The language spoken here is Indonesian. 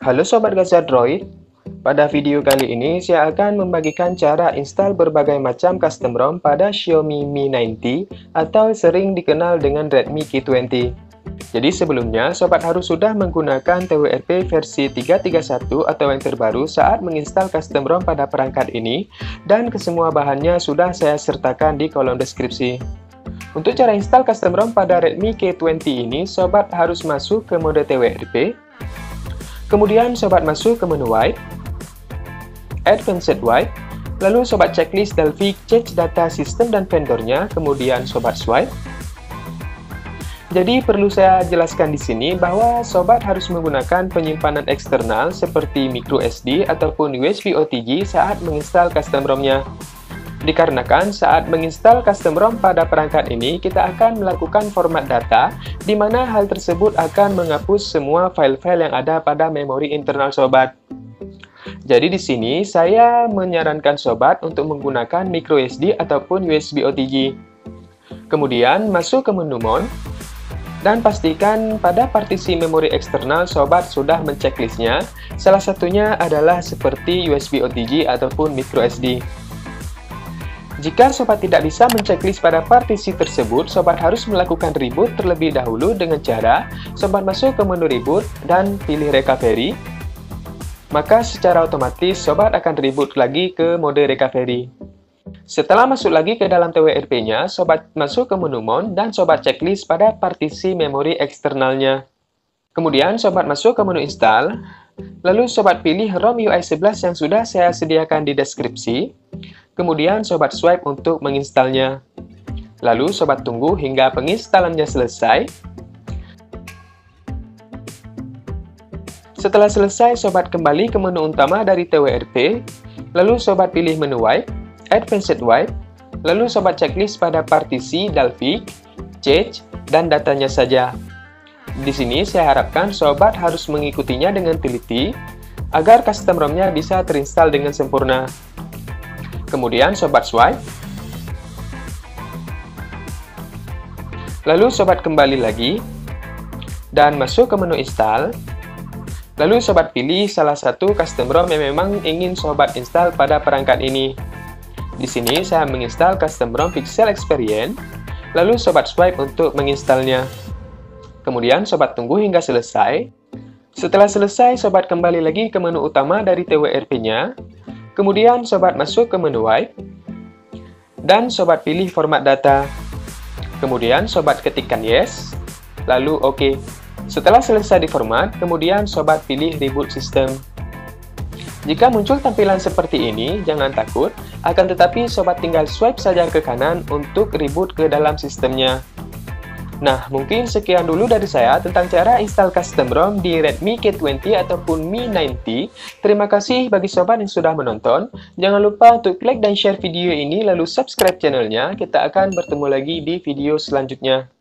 Halo Sobat GazaDroid, pada video kali ini saya akan membagikan cara install berbagai macam custom ROM pada Xiaomi Mi 9T atau sering dikenal dengan Redmi K20. Jadi sebelumnya, Sobat harus sudah menggunakan TWRP versi 3.31 atau yang terbaru saat menginstal custom ROM pada perangkat ini, dan kesemua bahannya sudah saya sertakan di kolom deskripsi. Untuk cara install custom ROM pada Redmi K20 ini, Sobat harus masuk ke mode TWRP. Kemudian Sobat masuk ke menu Wipe, Add Concept Wipe, lalu Sobat checklist Delphi Change Data System dan vendornya, kemudian Sobat Swipe. Jadi perlu saya jelaskan di sini bahwa Sobat harus menggunakan penyimpanan eksternal seperti microSD ataupun USB OTG saat menginstal custom ROM-nya. Dikarenakan saat menginstal custom ROM pada perangkat ini, kita akan melakukan format data, di mana hal tersebut akan menghapus semua file-file yang ada pada memori internal Sobat. Jadi di sini saya menyarankan Sobat untuk menggunakan microSD ataupun USB OTG. Kemudian masuk ke menu Mount, dan pastikan pada partisi memori eksternal Sobat sudah menceklistnya. Salah satunya adalah seperti USB OTG ataupun microSD. Jika Sobat tidak bisa menceklist pada partisi tersebut, Sobat harus melakukan reboot terlebih dahulu dengan cara Sobat masuk ke menu reboot dan pilih recovery. Maka secara otomatis Sobat akan reboot lagi ke mode recovery. Setelah masuk lagi ke dalam TWRP-nya, Sobat masuk ke menu mount dan Sobat checklist pada partisi memori eksternalnya. Kemudian Sobat masuk ke menu install. Lalu Sobat pilih ROM UI11 yang sudah saya sediakan di deskripsi. Kemudian Sobat swipe untuk menginstalnya. Lalu Sobat tunggu hingga penginstalannya selesai. Setelah selesai, Sobat kembali ke menu utama dari TWRP. Lalu Sobat pilih menu Wipe, Add Preset Wipe. Lalu Sobat checklist pada partisi Dalvik, Change, dan datanya saja. Di sini saya harapkan Sobat harus mengikutinya dengan teliti, agar custom ROM-nya bisa terinstall dengan sempurna. Kemudian Sobat swipe. Lalu Sobat kembali lagi dan masuk ke menu install. Lalu Sobat pilih salah satu custom ROM yang memang ingin Sobat install pada perangkat ini. Di sini saya menginstal custom ROM Pixel Experience. Lalu Sobat swipe untuk menginstalnya. Kemudian Sobat tunggu hingga selesai. Setelah selesai, Sobat kembali lagi ke menu utama dari TWRP-nya. Kemudian Sobat masuk ke menu Wipe, dan Sobat pilih format data. Kemudian Sobat ketikkan Yes, lalu OK. Setelah selesai di format, kemudian Sobat pilih Reboot System. Jika muncul tampilan seperti ini, jangan takut, akan tetapi Sobat tinggal swipe saja ke kanan untuk reboot ke dalam sistemnya. Nah, mungkin sekian dulu dari saya tentang cara install custom ROM di Redmi K20 ataupun Mi 9T. Terima kasih bagi Sobat yang sudah menonton. Jangan lupa untuk like dan share video ini, lalu subscribe channelnya. Kita akan bertemu lagi di video selanjutnya.